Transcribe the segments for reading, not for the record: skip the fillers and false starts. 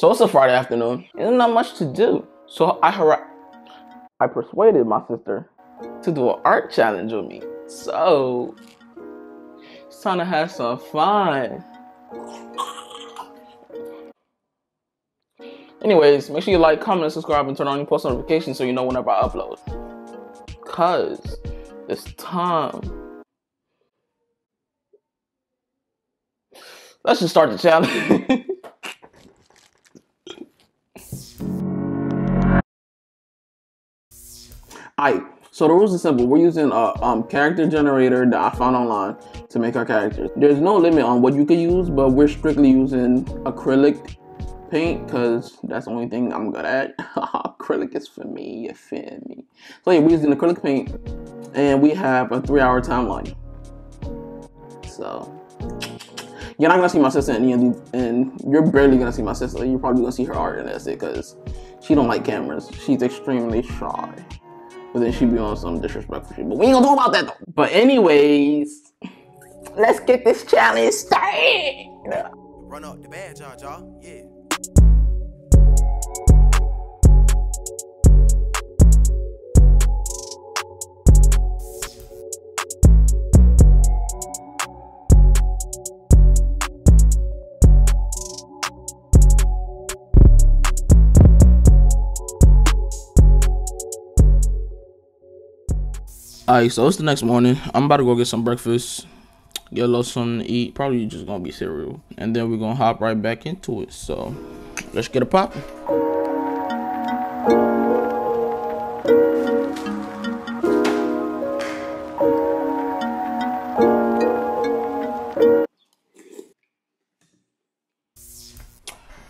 So it's a Friday afternoon, and there's not much to do. So I persuaded my sister to do an art challenge with me. So it's time to have some fun. Anyways, make sure you like, comment, and subscribe, and turn on your post notifications so you know whenever I upload. Cause it's time. Let's just start the challenge. Alright, so the rules are simple. We're using a character generator that I found online to make our characters. There's no limit on what you could use, but we're strictly using acrylic paint because that's the only thing I'm good at. Acrylic is for me, you feel me? So yeah, we're using acrylic paint and we have a 3-hour timeline. So you're not gonna see my sister in any of these, and you're barely gonna see my sister. You're probably gonna see her art, and that's it, because she don't like cameras. She's extremely shy. But then she'd be on some disrespectful shit. But we ain't gonna talk about that though. But anyways, let's get this challenge started. Run up the bad charge, y'all. Yeah. Alright, so it's the next morning. I'm about to go get some breakfast, get a little something to eat. Probably just gonna be cereal. And then we're gonna hop right back into it. So let's get it poppin'.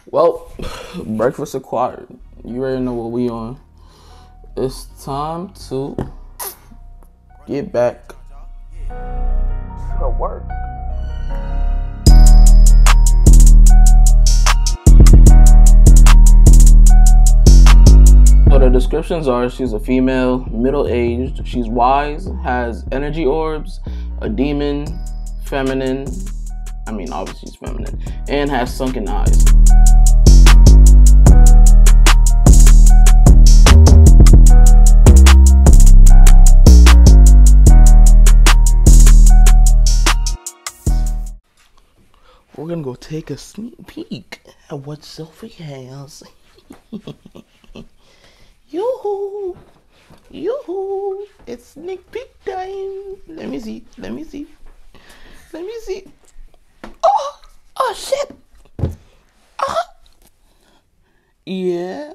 Well, breakfast acquired. You already know what we on. It's time to get back to work. So the descriptions are: she's a female, middle-aged, she's wise, has energy orbs, a demon, feminine, I mean obviously she's feminine, and has sunken eyes. We're gonna go take a sneak peek at what Sophie has. Yoo-hoo! Yoo-hoo! It's sneak peek time! Let me see, let me see. Let me see. Oh! Oh shit! Oh! Yeah.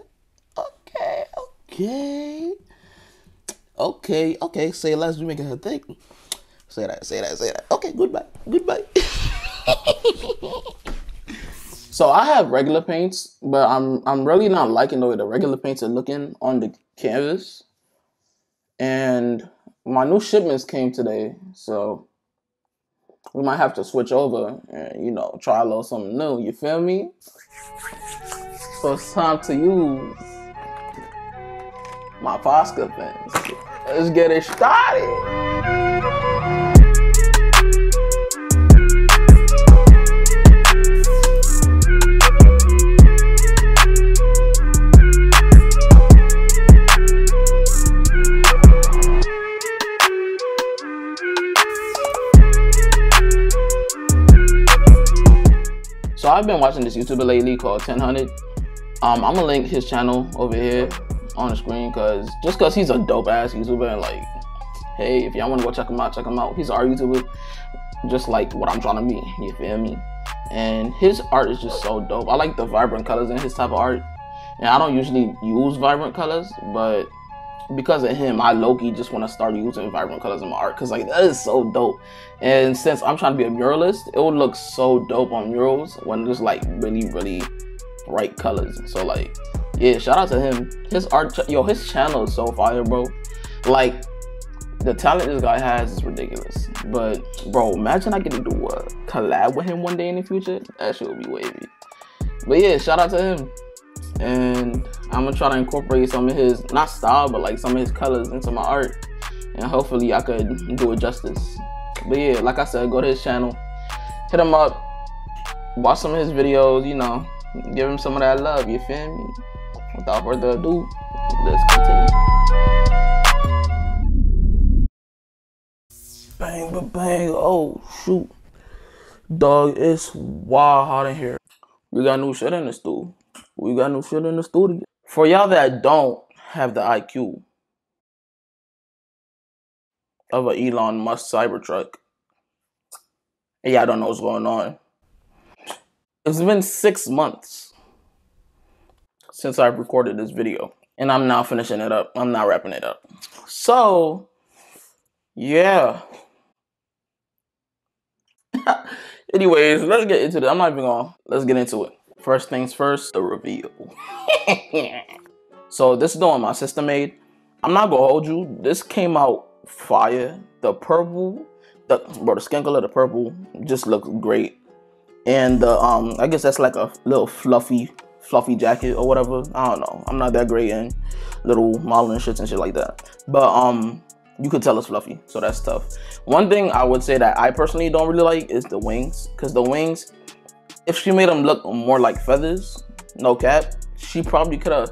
Okay, okay. Okay, okay, say it last, you making her think. Say that, say that, say that. Okay, goodbye, goodbye. So I have regular paints, but I'm really not liking the way the regular paints are looking on the canvas. And my new shipments came today, so we might have to switch over and, you know, try a little something new, you feel me? So it's time to use my Posca pens. Let's get it started! So I've been watching this YouTuber lately called 1000. I'm gonna link his channel over here on the screen, cause he's a dope ass YouTuber, and like, hey, if y'all wanna go check him out, check him out. He's our YouTuber, just like what I'm trying to be, you feel me? And his art is just so dope. I like the vibrant colors in his type of art, and I don't usually use vibrant colors, but because of him, I low-key just want to start using vibrant colors in my art, because like, that is so dope. And since I'm trying to be a muralist, it would look so dope on murals when there's like really bright colors. So like, yeah, shout out to him. His art, yo, his channel is so fire, bro. Like, the talent this guy has is ridiculous. But bro, imagine I get to do a collab with him one day in the future. That shit would be wavy. But yeah, shout out to him. And I'm gonna try to incorporate some of his, not style, but like some of his colors into my art, and hopefully I could do it justice. But yeah, like I said, go to his channel, hit him up, watch some of his videos, you know, Give him some of that love, you feel me? Without further ado, let's continue. Bang, ba bang, oh shoot. Dog, it's wild hot in here. We got new shit in the studio. For y'all that don't have the IQ of an Elon Musk Cybertruck, and y'all don't know what's going on. It's been 6 months since I've recorded this video, and I'm not finishing it up. I'm not wrapping it up. So, yeah. Anyways, let's get into it. I'm not even gonna, let's get into it. First things first, the reveal. So this is the one my sister made. I'm not gonna hold you. This came out fire. The purple, the skin color, the purple just looks great. And the I guess that's like a little fluffy jacket or whatever. I don't know. I'm not that great in little modeling shits and shit like that. But you could tell it's fluffy, so that's tough. One thing I would say that I personally don't really like is the wings, because the wings, if she made them look more like feathers, no cap, she probably could have,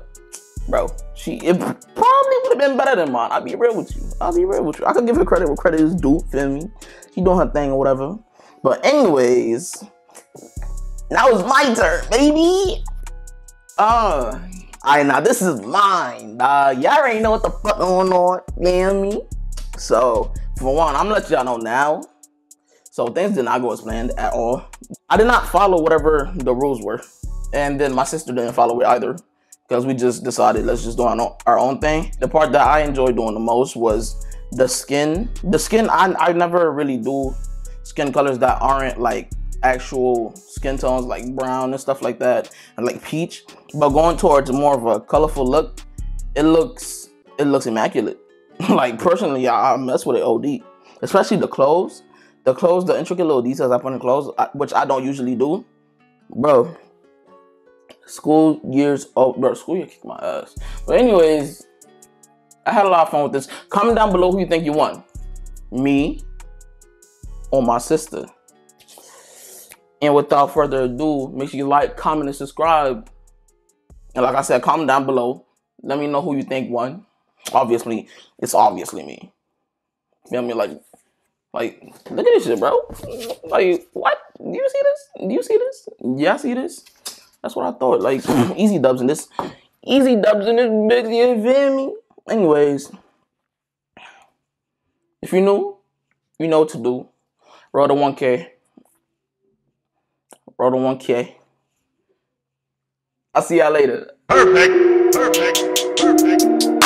bro. It probably would have been better than mine. I'll be real with you. I could give her credit where credit is due. Feel me? She doing her thing or whatever. But anyways, now it's my turn, baby. Alright, now this is mine. Y'all already know what the fuck going on, damn me. So, for one, I'm gonna let y'all know now. So things did not go as planned at all. I did not follow whatever the rules were. And then my sister didn't follow it either, because we just decided let's just do our own thing. The part that I enjoyed doing the most was the skin. The skin, I never really do skin colors that aren't like actual skin tones, like brown and stuff like that, and like peach. But going towards more of a colorful look, it looks immaculate. Like personally, I mess with it OD, especially the clothes. The intricate little details I put in clothes, which I don't usually do. Bro, school year kicked my ass. But anyways, I had a lot of fun with this. Comment down below who you think you won, me or my sister. And without further ado, make sure you like, comment, and subscribe. And like I said, comment down below. Let me know who you think won. Obviously, it's obviously me. Feel me? Like, look at this shit, bro. Like, what? Do you see this? Y'all see this? That's what I thought. Like, easy dubs in this bitch, you feel me? Anyways, if you're new, you know what to do. Roll to 1K. I'll see y'all later. Perfect.